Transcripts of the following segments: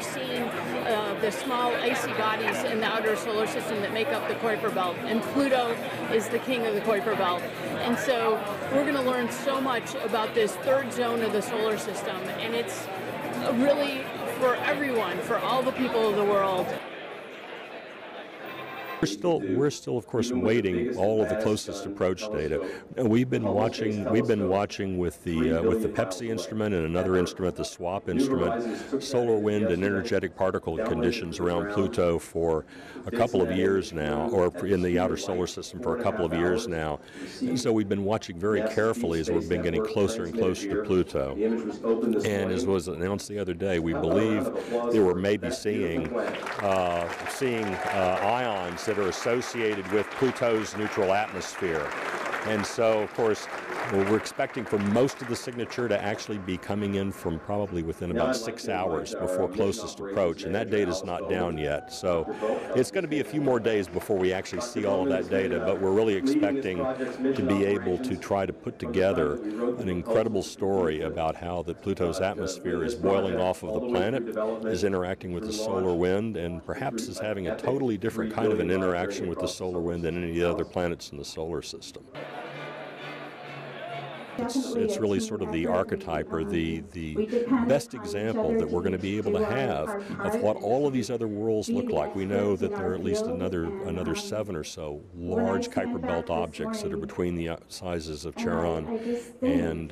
never seen the small icy bodies in the outer solar system that make up the Kuiper Belt, and Pluto is the king of the Kuiper Belt. And so we're going to learn so much about this third zone of the solar system, and it's really for everyone, for all the people of the world. We're still, of course, waiting all of the closest approach data. We've been watching with the PEPSSI instrument and another instrument, the SWAP instrument, solar wind and energetic particle conditions around Pluto for a couple of years now, or in the outer solar system for a couple of years now. And so we've been watching very carefully as we've been getting closer and closer to Pluto. And as was announced the other day, we believe that we're maybe seeing ions that are associated with Pluto's neutral atmosphere. And so, of course, we're expecting for most of the signature to actually be coming in from probably within about 6 hours before closest approach, and that data is not down yet. So it's going to be a few more days before we actually see all of that data, but we're really expecting to be able to try to put together an incredible story about how that Pluto's atmosphere is boiling off of the planet, is interacting with the solar wind, and perhaps is having a totally different kind of an interaction with the solar wind than any of the other planets in the solar system. It's really sort of the archetype or the best example that we're going to be able to have of what all of these other worlds look like. We know that there are at least another 7 or so large Kuiper Belt objects that are between the sizes of Charon and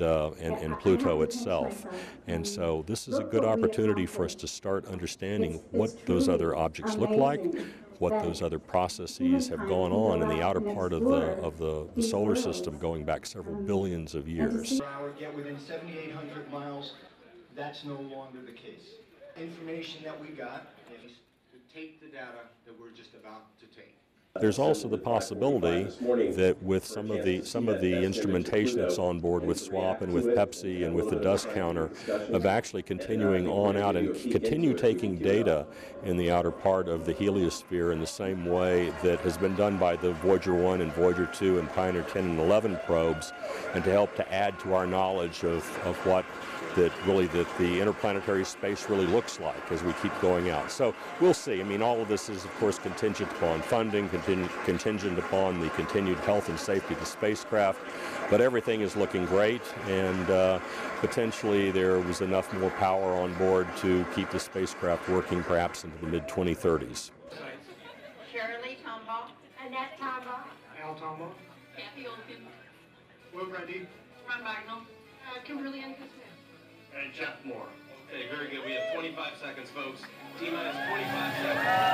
Pluto itself. And so this is a good opportunity for us to start understanding what those other objects look like, what those other processes have gone on in the outer part of the solar system going back several billions of years. Get within 7,800 miles, that's no longer the case. Information that we got is to take the data that we're just about to take. There's also the possibility that with some of the instrumentation that's on board with SWAP and with PEPSSI and with the dust counter, of actually continuing on out and continue taking data in the outer part of the heliosphere in the same way that has been done by the Voyager 1 and Voyager 2 and Pioneer 10 and 11 probes, and to help to add to our knowledge of what that really the interplanetary space really looks like as we keep going out. So we'll see. I mean, all of this is, of course, contingent upon funding, contingent upon the continued health and safety of the spacecraft, but everything is looking great, and potentially there was enough more power on board to keep the spacecraft working perhaps into the mid-2030s. Shirley Tambo, Annette Tava, Al Tomo, Kathy Olkin, we're ready. Ron Magnum, Kimberly and Christmas. And Jeff Moore. Okay, very good. We have 25 seconds, folks. T-minus 25 seconds.